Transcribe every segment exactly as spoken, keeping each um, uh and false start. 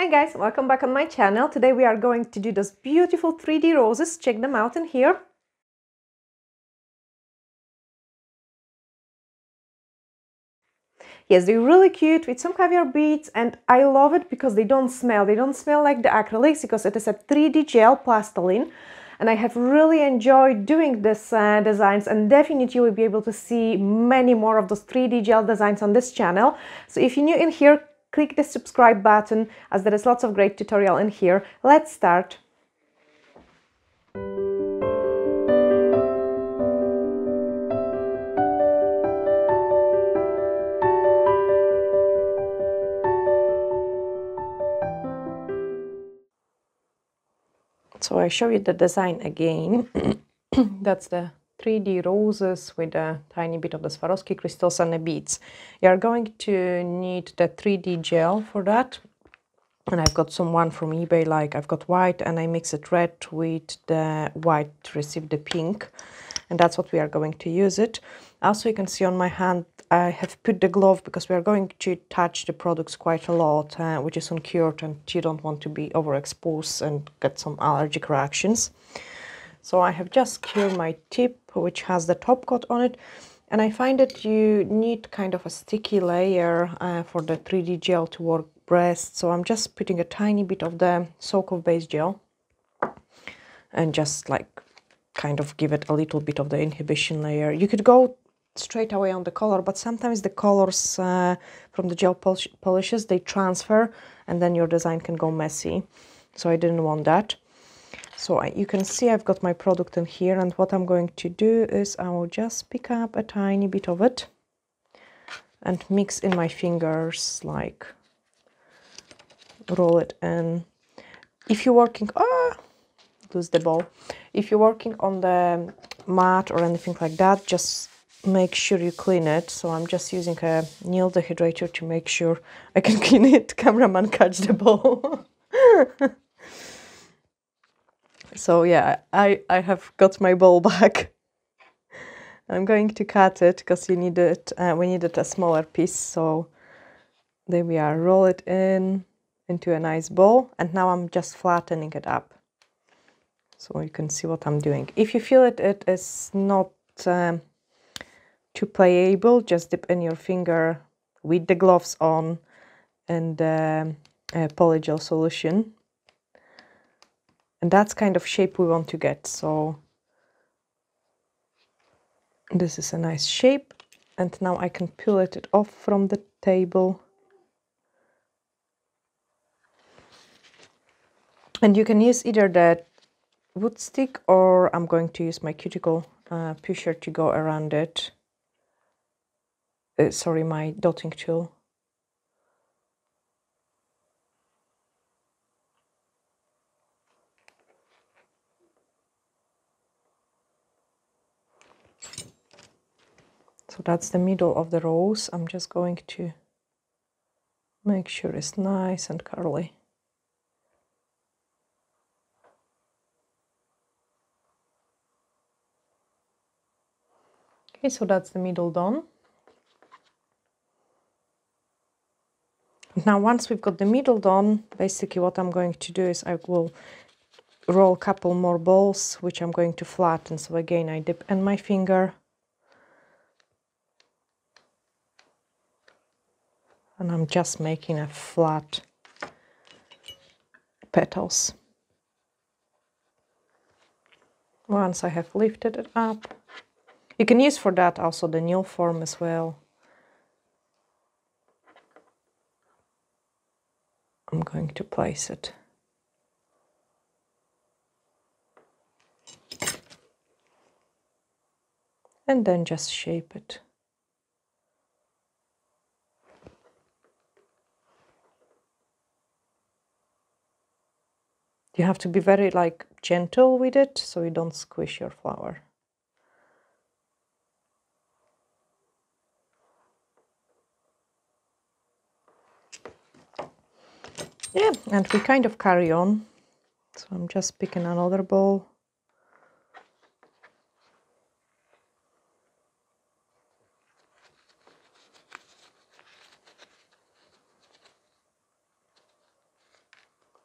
Hi guys, welcome back on my channel. Today we are going to do those beautiful three D roses. Check them out in here. Yes, they're really cute with some caviar beads, and I love it because they don't smell. They don't smell like the acrylics because it is a three D gel plastiline. And I have really enjoyed doing these uh, designs, and definitely you will be able to see many more of those three D gel designs on this channel. So if you're new in here, click the subscribe button as there is lots of great tutorial in here. Let's start. So I show you the design again. That's the three D roses with a tiny bit of the Swarovski crystals and the beads. You are going to need the three D gel for that, and I've got someone from eBay, like I've got white and I mix it red with the white to receive the pink, and that's what we are going to use it. Also, you can see on my hand I have put the glove because we are going to touch the products quite a lot, uh, which is uncured, and you don't want to be overexposed and get some allergic reactions. So I have just cured my tip, which has the top coat on it, and I find that you need kind of a sticky layer uh, for the three D gel to work best. So I'm just putting a tiny bit of the soak-off base gel and just like kind of give it a little bit of the inhibition layer. You could go straight away on the color, but sometimes the colors uh, from the gel polish polishes, they transfer, and then your design can go messy. So I didn't want that. So I, you can see I've got my product in here, and what I'm going to do is I will just pick up a tiny bit of it and mix in my fingers, like roll it in. If you're working, ah, lose the ball. If you're working on the mat or anything like that, just make sure you clean it. So I'm just using a nail dehydrator to make sure I can clean it. Cameraman, catch the ball. So yeah, I, I have got my ball back. I'm going to cut it because you need it, uh, we needed a smaller piece. So there we are, roll it in into a nice ball, and now I'm just flattening it up so you can see what I'm doing. If you feel it, it is not um, too pliable, just dip in your finger with the gloves on and uh, a polygel solution. And that's kind of shape we want to get. So this is a nice shape, and now I can peel it off from the table. And you can use either that wood stick, or I'm going to use my cuticle uh, pusher to go around it. Uh, sorry, my dotting tool. So that's the middle of the rose. I'm just going to make sure it's nice and curly. Okay, so that's the middle done. Now once we've got the middle done, basically what I'm going to do is I will roll a couple more balls, which I'm going to flatten. So again, I dip in my finger. And I'm just making a flat petals. Once I have lifted it up, you can use for that also the nail form as well. I'm going to place it. And then just shape it. You have to be very like gentle with it so you don't squish your flower. Yeah, and we kind of carry on. So I'm just picking another ball.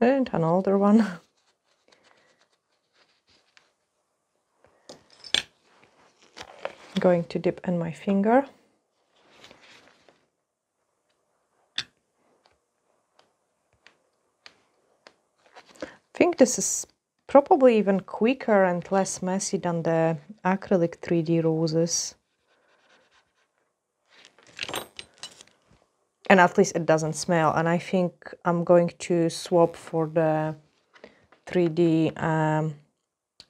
and an older one. I'm going to dip in my finger. I think this is probably even quicker and less messy than the acrylic three D roses. And at least it doesn't smell. And I think I'm going to swap for the three D um,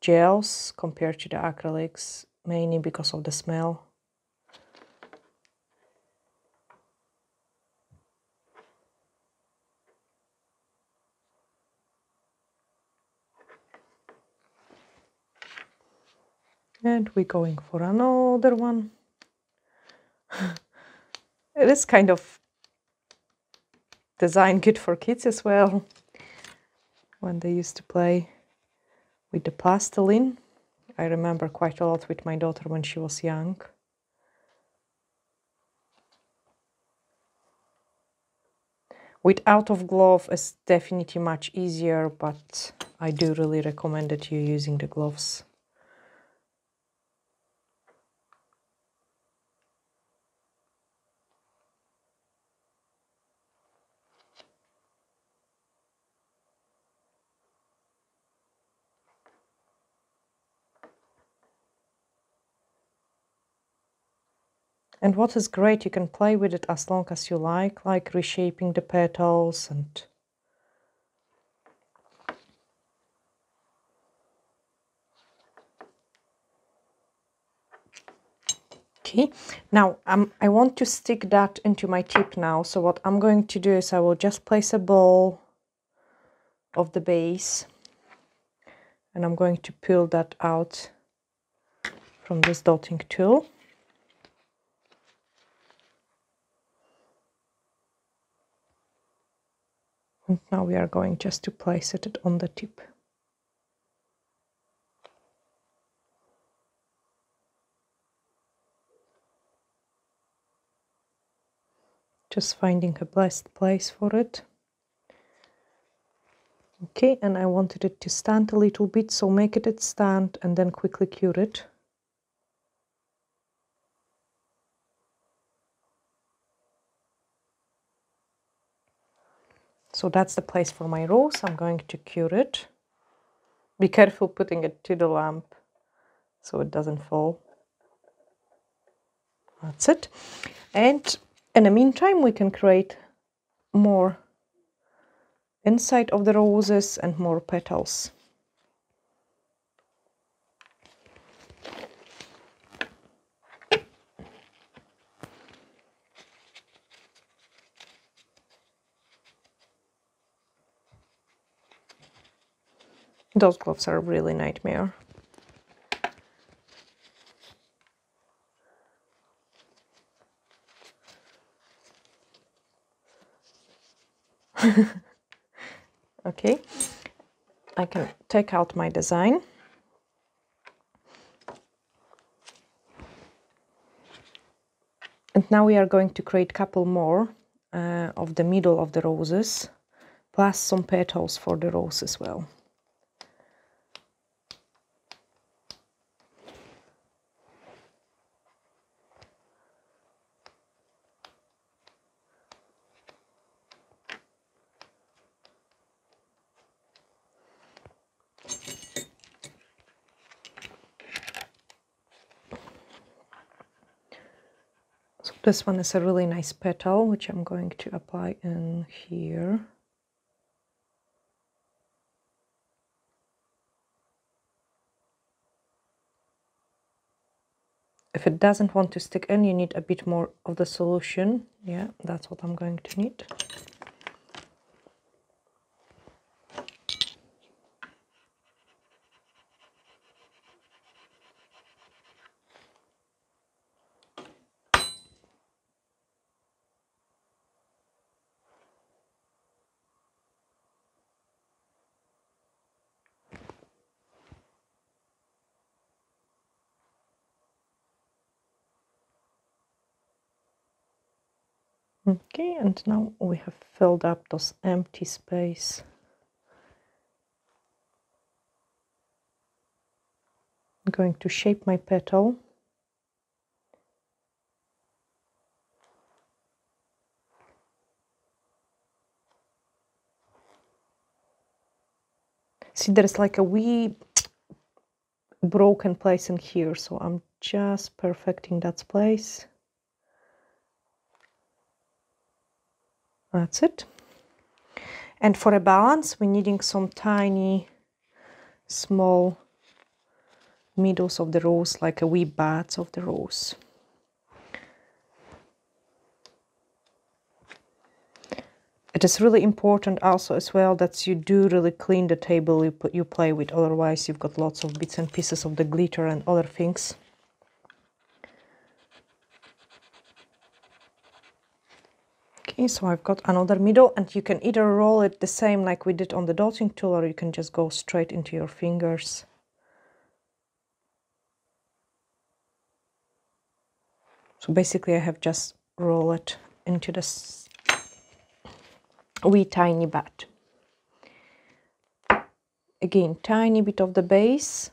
gels compared to the acrylics, mainly because of the smell. And we're going for another one. It is kind of designed good for kids as well, when they used to play with the plastiline. I remember quite a lot with my daughter when she was young. With out of glove is definitely much easier, but I do really recommend that you using the gloves. And what is great, you can play with it as long as you like, like reshaping the petals and okay. Now um, I want to stick that into my tip now. So what I'm going to do is I will just place a ball of the base and I'm going to peel that out from this dotting tool. And now we are going just to place it on the tip. Just finding a blessed place for it. Okay, and I wanted it to stand a little bit, so make it stand and then quickly cure it. So that's the place for my rose. I'm going to cure it. Be careful putting it to the lamp so it doesn't fall. That's it. And in the meantime, we can create more inside of the roses and more petals. Those gloves are really a nightmare. Okay, I can take out my design. And now we are going to create a couple more uh, of the middle of the roses, plus some petals for the rose as well. This one is a really nice petal, which I'm going to apply in here. If it doesn't want to stick in, you need a bit more of the solution. Yeah, that's what I'm going to need. Okay, and now we have filled up those empty space I'm going to shape my petal. See, there's like a wee broken place in here, so I'm just perfecting that place. That's it. And for a balance, we're needing some tiny, small middles of the rose, like a wee buds of the rose. It is really important also as well that you do really clean the table you, put, you play with, otherwise you've got lots of bits and pieces of the glitter and other things. Okay, so I've got another middle, and you can either roll it the same like we did on the dotting tool, or you can just go straight into your fingers. So basically I have just rolled it into this wee tiny bud. Again, tiny bit of the base.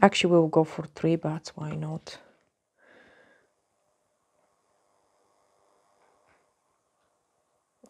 Actually we'll go for three buds, why not?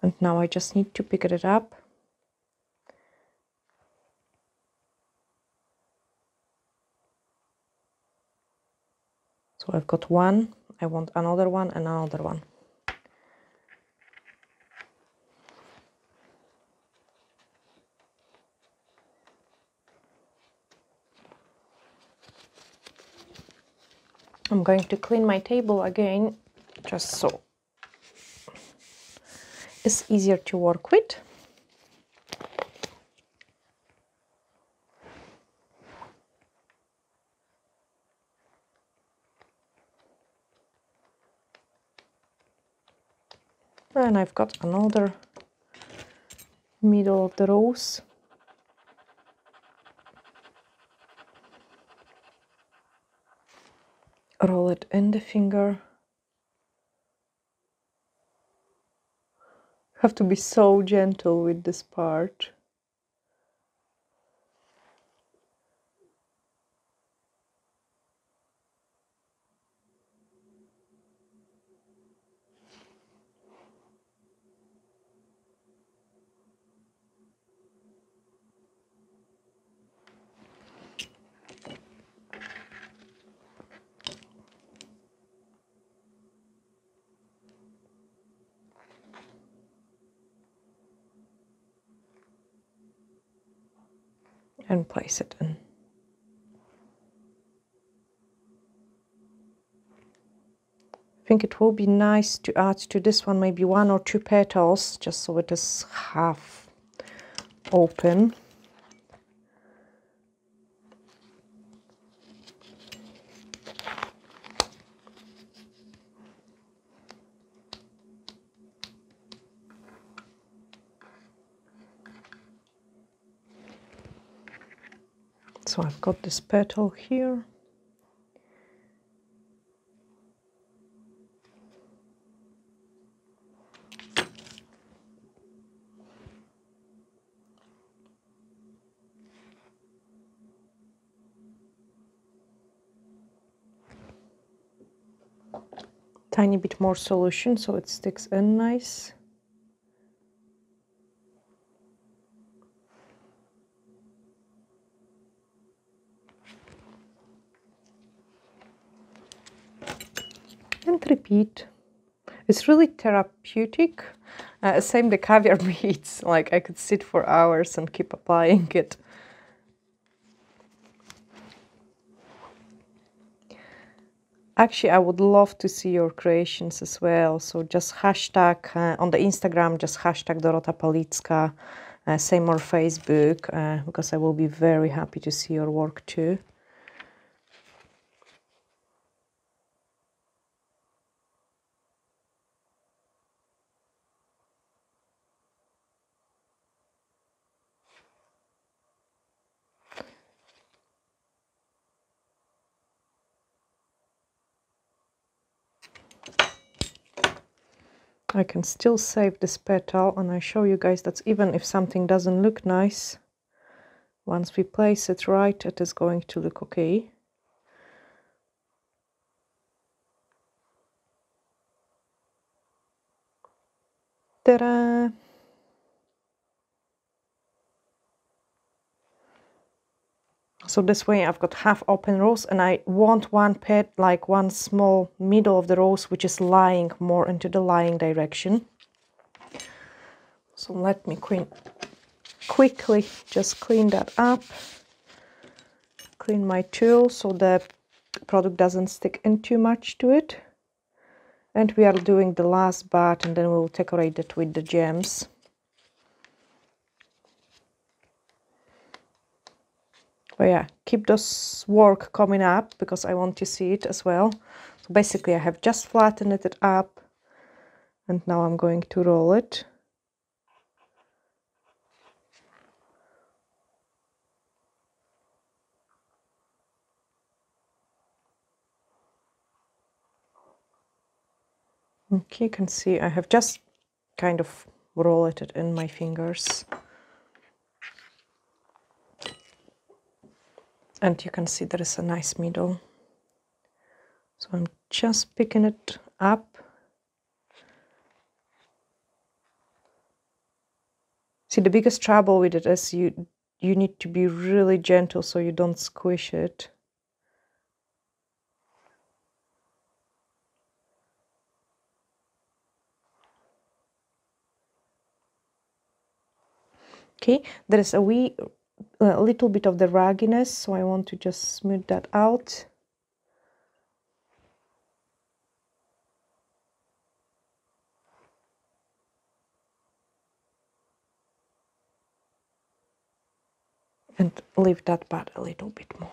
And now I just need to pick it up. So I've got one, I want another one and another one. I'm going to clean my table again, just so it's easier to work with. And I've got another middle of the rose. Roll it in the finger. Have to be so gentle with this part. And place it in. I think it will be nice to add to this one maybe one or two petals, just so it is half open. So I've got this petal here. Tiny bit more solution so it sticks in nice. Repeat. It's really therapeutic. Uh, same the caviar beads, like I could sit for hours and keep applying it. Actually, I would love to see your creations as well. So just hashtag uh, on the Instagram, just hashtag Dorota Palicka, uh, same on Facebook, uh, because I will be very happy to see your work too. I can still save this petal, and I show you guys that even if something doesn't look nice, Once we place it right, it is going to look okay. Ta-da! So this way I've got half open rows, and I want one pad, like one small middle of the rows, which is lying more into the lying direction. So let me clean, quickly just clean that up, clean my tool so the product doesn't stick in too much to it. And we are doing the last part, and then we'll decorate it with the gems. But yeah, keep this work coming up because I want to see it as well. So basically I have just flattened it up, and now I'm going to roll it. Okay, you can see I have just kind of rolled it in my fingers. And you can see there is a nice middle. So I'm just picking it up. See, the biggest trouble with it is you you need to be really gentle so you don't squish it. Okay, there is a wee a little bit of the ragginess, so I want to just smooth that out. And leave that part a little bit more.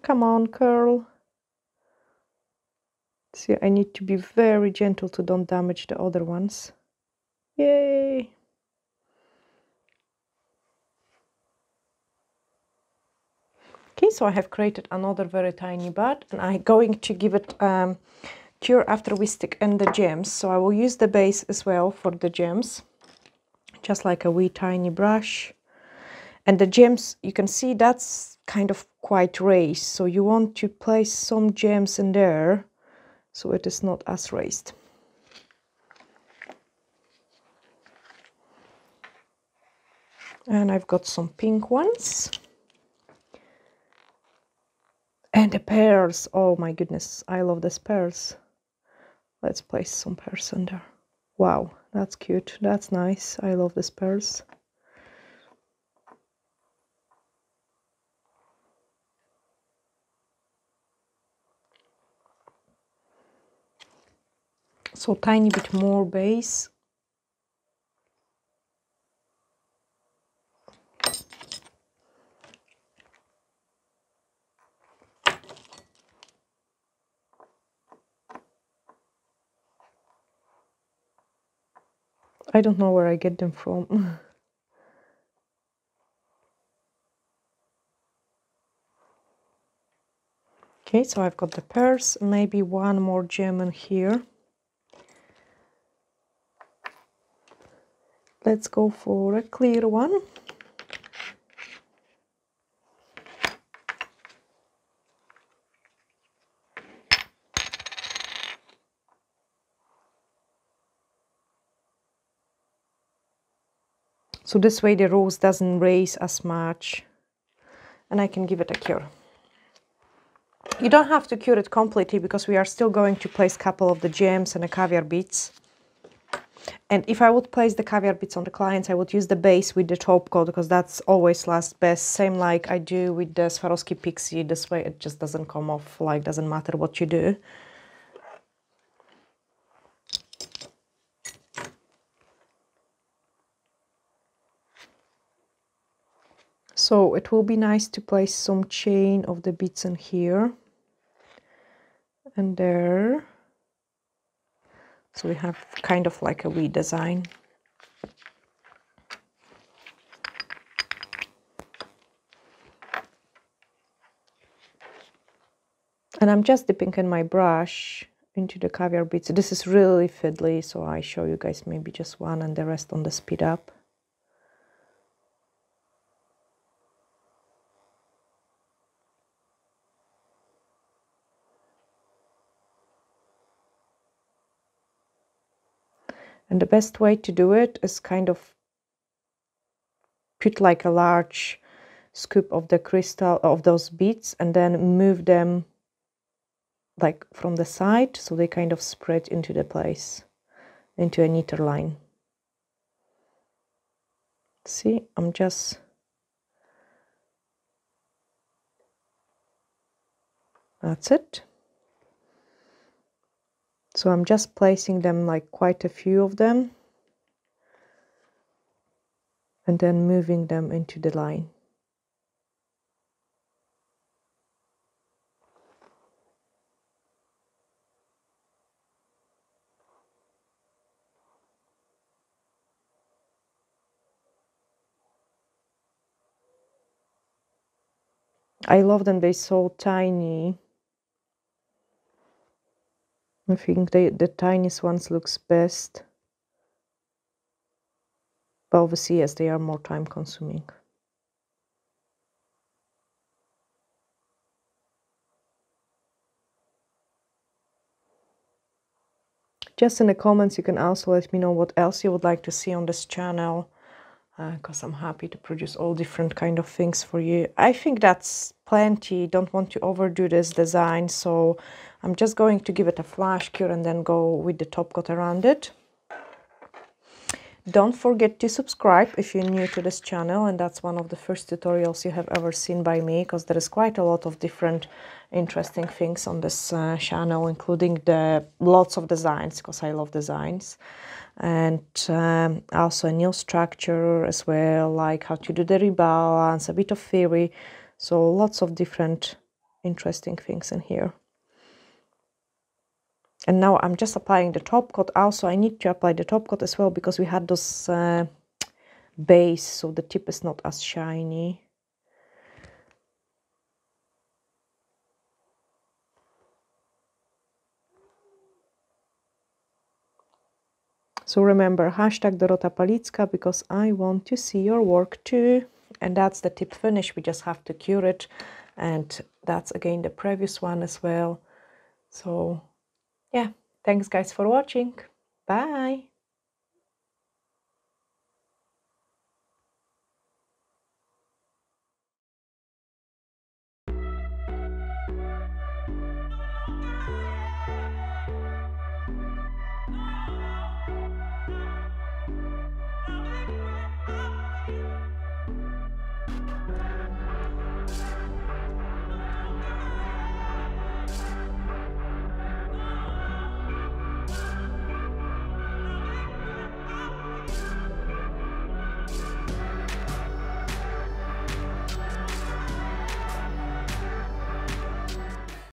Come on, curl. See, I need to be very gentle to don't damage the other ones. Yay! Okay, so I have created another very tiny bud, and I'm going to give it um, cure after we stick in the gems. So I will use the base as well for the gems, just like a wee tiny brush. And the gems, you can see that's kind of quite raised, so you want to place some gems in there so it is not as raised. And I've got some pink ones. And the pearls, oh my goodness, I love these pearls. Let's place some pearls in there. Wow, that's cute, that's nice, I love these pearls. So tiny bit more base. I don't know where I get them from. Okay, so I've got the pearls, maybe one more gem in here. Let's go for a clear one. So this way the rose doesn't raise as much, and I can give it a cure. You don't have to cure it completely because we are still going to place a couple of the gems and the caviar beads. And if I would place the caviar beads on the clients, I would use the base with the top coat because that's always last best. Same like I do with the Swarovski Pixie. This way it just doesn't come off, like doesn't matter what you do. So it will be nice to place some chain of the beads in here and there. So we have kind of like a wee design. And I'm just dipping in my brush into the caviar beads. This is really fiddly, so I show you guys maybe just one and the rest on the speed up. And the best way to do it is kind of put like a large scoop of the crystal of those beads and then move them like from the side so they kind of spread into the place, into a neater line. See, I'm just that's it. So I'm just placing them like quite a few of them and then moving them into the line. I love them, they're so tiny. I think they, the tiniest ones looks best, but obviously yes, they are more time consuming. Just in the comments you can also let me know what else you would like to see on this channel, because uh, I'm happy to produce all different kind of things for you. I think that's plenty. Don't want to overdo this design, so I'm just going to give it a flash cure and then go with the top coat around it. Don't forget to subscribe if you're new to this channel, and that's one of the first tutorials you have ever seen by me, because there is quite a lot of different interesting things on this uh, channel, including the lots of designs, because I love designs. And um, also a new structure as well, like how to do the rebalance, a bit of theory, so lots of different interesting things in here. And now I'm just applying the top coat. Also I need to apply the top coat as well, because we had those uh, base, so the tip is not as shiny. So remember, hashtag Dorota Palicka, because I want to see your work too. And that's the tip finish. We just have to cure it. And that's again the previous one as well. So yeah, thanks guys for watching. Bye.